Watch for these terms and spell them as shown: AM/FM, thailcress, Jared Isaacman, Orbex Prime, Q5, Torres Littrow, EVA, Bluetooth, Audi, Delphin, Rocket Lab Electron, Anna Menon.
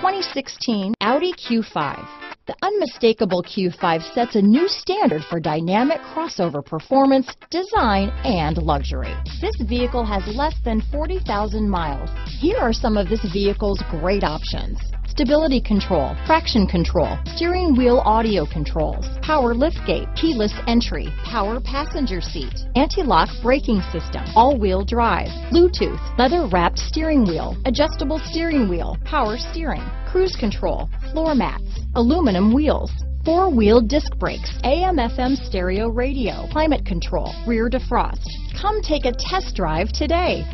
2016 Audi Q5. The unmistakable Q5 sets a new standard for dynamic crossover performance, design, and luxury. This vehicle has less than 40,000 miles. Here are some of this vehicle's great options: stability control, traction control, steering wheel audio controls, power liftgate, keyless entry, power passenger seat, anti-lock braking system, all-wheel drive, Bluetooth, leather-wrapped steering wheel, adjustable steering wheel, power steering, cruise control, floor mats, aluminum wheels, four-wheel disc brakes, AM/FM stereo radio, climate control, rear defrost. Come take a test drive today.